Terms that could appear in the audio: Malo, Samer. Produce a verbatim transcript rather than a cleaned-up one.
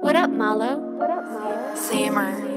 What up, Malo? What up, Malo? Samer.